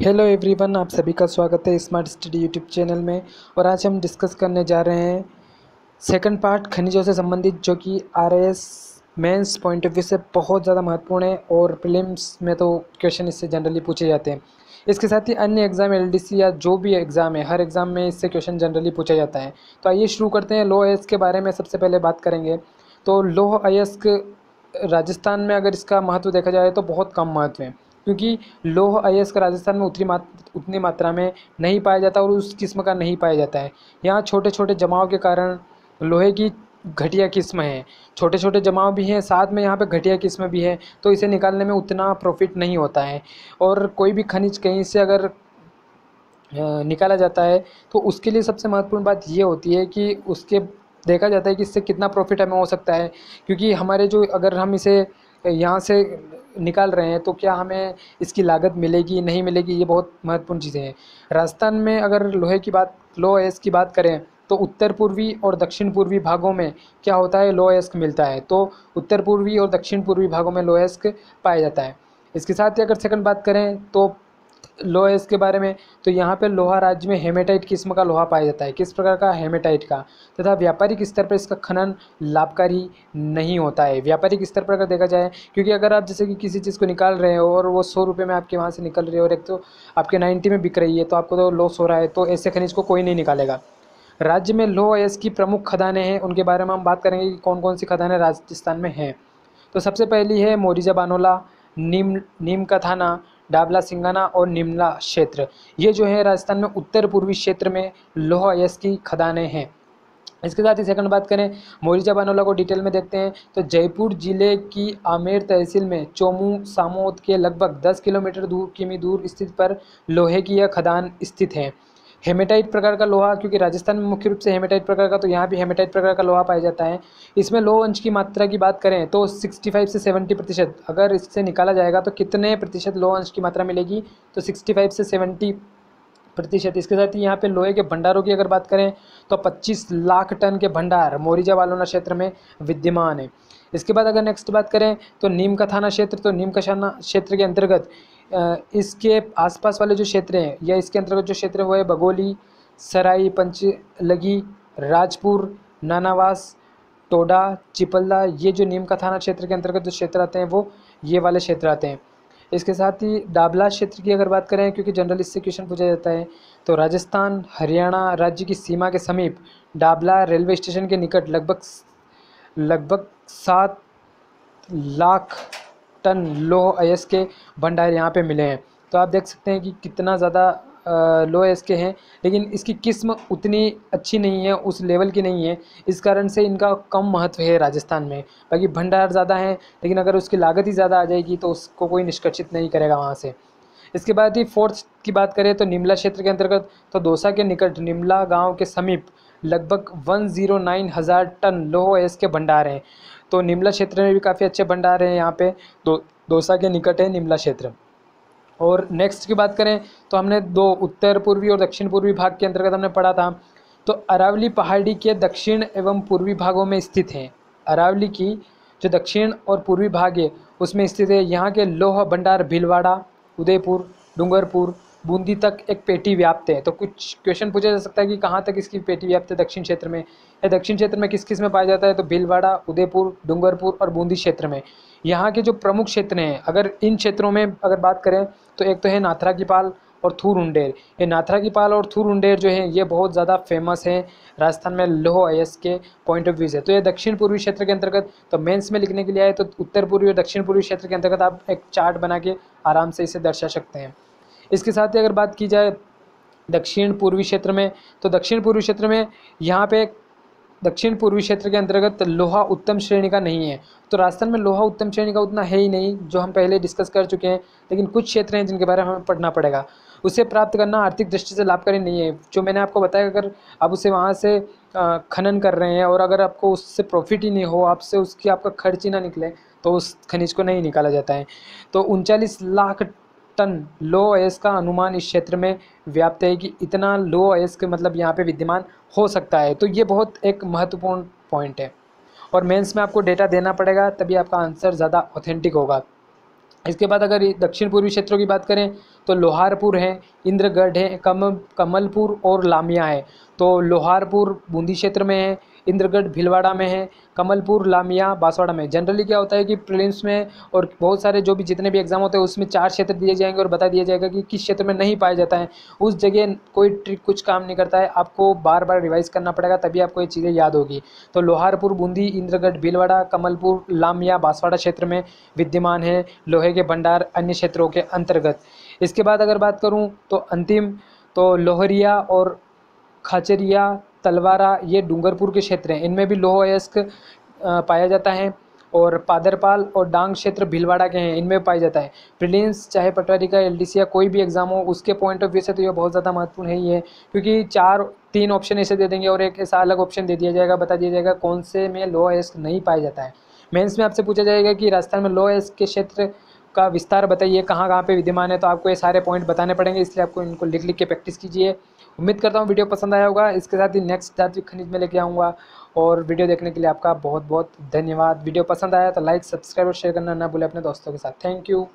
Hello everyone, आप सभी का स्वागत है स्मार्ट स्टडी यूट्यूब चैनल में। और आज हम डिस्कस करने जा रहे हैं सेकंड पार्ट खनिजों से संबंधित, जो कि R S mains point of view से बहुत ज़्यादा महत्वपूर्ण है और प्रीलिम्स में तो क्वेश्चन इससे जनरली पूछे जाते हैं। इसके साथ ही अन्य एग्ज़ाम एलडीसी या जो भी एग्ज़ाम है, हर एग्ज़ाम में इससे क्वेश्चन जनरली पूछा जाता है। तो आइए शुरू करते हैं। लोह अयस्क के बारे में सबसे पहले बात करेंगे। तो लोह अयस्क राजस्थान में अगर इसका महत्व देखा जाए तो बहुत कम महत्व है, क्योंकि लोह अयस्क राजस्थान में उतनी मात्रा में नहीं पाया जाता और उस किस्म का नहीं पाया जाता है। यहाँ छोटे छोटे जमाव के कारण लोहे की घटिया किस्म है, छोटे छोटे जमाव भी हैं, साथ में यहाँ पे घटिया किस्म भी है, तो इसे निकालने में उतना प्रॉफिट नहीं होता है। और कोई भी खनिज कहीं से अगर निकाला जाता है तो उसके लिए सबसे महत्वपूर्ण बात ये होती है कि उसके देखा जाता है कि इससे कितना प्रॉफिट हमें हो सकता है, क्योंकि हमारे जो अगर हम इसे यहाँ से निकाल रहे हैं तो क्या हमें इसकी लागत मिलेगी नहीं मिलेगी, ये बहुत महत्वपूर्ण चीज़ें हैं। राजस्थान में अगर लोह अयस्क की बात करें तो उत्तर पूर्वी और दक्षिण पूर्वी भागों में क्या होता है, लोह अयस्क मिलता है। तो उत्तर पूर्वी और दक्षिण पूर्वी भागों में लोह अयस्क पाया जाता है। इसके साथ ही अगर सेकंड बात करें तो लोह अयस्क के बारे में, तो यहाँ पे लोहा राज्य में हेमेटाइट किस्म का लोहा पाया जाता है। किस प्रकार का? हेमेटाइट का। तथा व्यापारिक स्तर पर इसका खनन लाभकारी नहीं होता है, व्यापारिक स्तर पर अगर देखा जाए, क्योंकि अगर आप जैसे कि किसी चीज़ को निकाल रहे हो और वो 100 रुपये में आपके वहाँ से निकल रही है और एक तो आपके 90 में बिक रही है, तो आपको तो लॉस हो रहा है, तो ऐसे खनिज को कोई नहीं निकालेगा। राज्य में लोह अयस्क की प्रमुख खदानें हैं, उनके बारे में हम बात करेंगे कि कौन कौन सी खदानें राजस्थान में हैं। तो सबसे पहली है मोरीजा बानोला, नीम का थाना, डाबला सिंगाना और निमला क्षेत्र। ये जो है राजस्थान में उत्तर पूर्वी क्षेत्र में लोह अयस्क की खदानें हैं। इसके साथ ही सेकंड बात करें मोरीजा बानोला को डिटेल में देखते हैं, तो जयपुर जिले की आमेर तहसील में चोमू सामोद के लगभग 10 किलोमीटर दूर स्थित पर लोहे की यह खदान स्थित है। हेमेटाइट प्रकार का लोहा, क्योंकि राजस्थान में मुख्य रूप से हेमेटाइट प्रकार का, तो यहाँ भी हेमेटाइट प्रकार का लोहा पाया जाता है। इसमें लोह अंश की मात्रा की बात करें तो 65 से 70%, अगर इससे निकाला जाएगा तो कितने प्रतिशत लोह अंश की मात्रा मिलेगी, तो 65 से 70%। इसके साथ ही यहाँ पे लोहे के भंडारों की अगर बात करें तो 25 लाख टन के भंडार मोरीजा बालोना क्षेत्र में विद्यमान है। इसके बाद अगर नेक्स्ट बात करें तो नीम का थाना क्षेत्र, तो नीम का थाना क्षेत्र के अंतर्गत इसके आसपास वाले जो क्षेत्र हैं या इसके अंतर्गत जो क्षेत्र हुए बगोली, सराई, पंचलगी, राजपुर, नानावास, टोडा, चिपल्ला, ये जो नीम का थाना क्षेत्र के अंतर्गत जो क्षेत्र आते हैं वो ये वाले क्षेत्र आते हैं। इसके साथ ही डाबला क्षेत्र की अगर बात करें, क्योंकि जनरल इससे क्वेश्चन पूछा जाता है, तो राजस्थान हरियाणा राज्य की सीमा के समीप डाबला रेलवे स्टेशन के निकट लगभग 7 लाख टन लोह अयस्क के भंडार यहाँ पे मिले हैं। तो आप देख सकते हैं कि कितना ज़्यादा लोह अयस्क के हैं, लेकिन इसकी किस्म उतनी अच्छी नहीं है, उस लेवल की नहीं है, इस कारण से इनका कम महत्व है राजस्थान में। बाकी भंडार ज़्यादा हैं, लेकिन अगर उसकी लागत ही ज़्यादा आ जाएगी तो उसको कोई निष्कर्षित नहीं करेगा वहाँ से। इसके बाद ही फोर्थ की बात करें तो निमला क्षेत्र के अंतर्गत, तो दौसा के निकट निमला गाँव के समीप लगभग 109,000 टन लोह अयस्क के भंडार हैं। तो निमला क्षेत्र में भी काफ़ी अच्छे भंडार हैं, यहाँ पे दौसा के निकट है निमला क्षेत्र। और नेक्स्ट की बात करें तो हमने दो उत्तर पूर्वी और दक्षिण पूर्वी भाग के अंतर्गत हमने पढ़ा था, तो अरावली पहाड़ी के दक्षिण एवं पूर्वी भागों में स्थित हैं। अरावली की जो दक्षिण और पूर्वी भाग है उसमें स्थित है। यहाँ के लोह भंडार भीलवाड़ा, उदयपुर, डूंगरपुर, बूंदी तक एक पेटी व्याप्त है। तो कुछ क्वेश्चन पूछा जा सकता है कि कहाँ तक इसकी पेटी व्याप्त है दक्षिण क्षेत्र में, या दक्षिण क्षेत्र में किस किस में पाया जाता है, तो भीलवाड़ा, उदयपुर, डूंगरपुर और बूंदी क्षेत्र में। यहाँ के जो प्रमुख क्षेत्र हैं, अगर इन क्षेत्रों में अगर बात करें तो एक तो है नाथरा की पाल और थूरुंडेर। ये नाथरा की पाल और थूरुंडेर जो है ये बहुत ज़्यादा फेमस है राजस्थान में लोह अयस्क के पॉइंट ऑफ व्यू से। तो ये दक्षिण पूर्वी क्षेत्र के अंतर्गत, तो मेंस में लिखने के लिए आए तो उत्तर पूर्वी और दक्षिण पूर्वी क्षेत्र के अंतर्गत आप एक चार्ट बना के आराम से इसे दर्शा सकते हैं। इसके साथ ही अगर बात की जाए दक्षिण पूर्वी क्षेत्र में, तो दक्षिण पूर्वी क्षेत्र में यहाँ पे दक्षिण पूर्वी क्षेत्र के अंतर्गत लोहा उत्तम श्रेणी का नहीं है। तो राजस्थान में लोहा उत्तम श्रेणी का उतना है ही नहीं, जो हम पहले डिस्कस कर चुके हैं, लेकिन कुछ क्षेत्र हैं जिनके बारे में हमें पढ़ना पड़ेगा। उसे प्राप्त करना आर्थिक दृष्टि से लाभकारी नहीं है। जो मैंने आपको बताया, अगर आप उसे वहाँ से खनन कर रहे हैं और अगर आपको उससे प्रॉफिट ही नहीं हो, आपसे उसकी आपका खर्च ही ना निकले, तो उस खनिज को नहीं निकाला जाता है। तो 39 लाख टन लोह अयस्क का अनुमान इस क्षेत्र में व्याप्त है कि इतना लोह अयस्क मतलब यहाँ पे विद्यमान हो सकता है। तो ये बहुत एक महत्वपूर्ण पॉइंट है और मेंस में आपको डेटा देना पड़ेगा, तभी आपका आंसर ज़्यादा ऑथेंटिक होगा। इसके बाद अगर दक्षिण पूर्वी क्षेत्रों की बात करें तो लोहरपुर है, इंद्रगढ़ है, कमलपुर और लामिया है। तो लोहरपुर बूंदी क्षेत्र में है, इंद्रगढ़ भिलवाड़ा में है, कमलपुर लामिया बासवाड़ा में। जनरली क्या होता है कि प्रीलिम्स में और बहुत सारे जो भी जितने भी एग्जाम होते हैं उसमें चार क्षेत्र दिए जाएंगे और बता दिया जाएगा कि किस क्षेत्र में नहीं पाया जाता है। उस जगह कोई ट्रिक कुछ काम नहीं करता है, आपको बार बार रिवाइज करना पड़ेगा तभी आपको ये चीज़ें याद होगी। तो लोहरपुर बूंदी, इंद्रगढ़ भिलवाड़ा, कमलपुर लामिया बासवाड़ा क्षेत्र में विद्यमान है लोहे के भंडार अन्य क्षेत्रों के अंतर्गत। इसके बाद अगर बात करूँ तो अंतिम तो लोहरिया और खाचरिया तलवारा ये डूंगरपुर के क्षेत्र हैं, इनमें भी लोह अयस्क पाया जाता है। और पादरपाल और डांग क्षेत्र भिलवाड़ा के हैं, इनमें पाया जाता है। प्रीलिम्स चाहे पटवारी का, एलडीसी या कोई भी एग्जाम हो उसके पॉइंट ऑफ व्यू से तो यह बहुत ज़्यादा महत्वपूर्ण है ही है, क्योंकि तीन ऑप्शन ऐसे दे देंगे और एक ऐसा अलग ऑप्शन दे दिया जाएगा, बता दिया जाएगा कौन से में लोह अयस्क नहीं पाया जाता है। मेन्स में आपसे पूछा जाएगा कि राजस्थान में लोह अयस्क के क्षेत्र का विस्तार बताइए, कहाँ पे विद्यमान है, तो आपको ये सारे पॉइंट बताने पड़ेंगे, इसलिए आपको इनको लिख लिख के प्रैक्टिस कीजिए। उम्मीद करता हूँ वीडियो पसंद आया होगा। इसके साथ ही नेक्स्ट धात्विक खनिज में लेके आऊँगा और वीडियो देखने के लिए आपका बहुत बहुत धन्यवाद। वीडियो पसंद आया तो लाइक, सब्सक्राइब और शेयर करना ना भूलें अपने दोस्तों के साथ। Thank you.